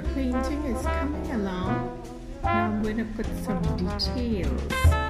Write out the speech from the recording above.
the painting is coming along. Now I'm going to put some details.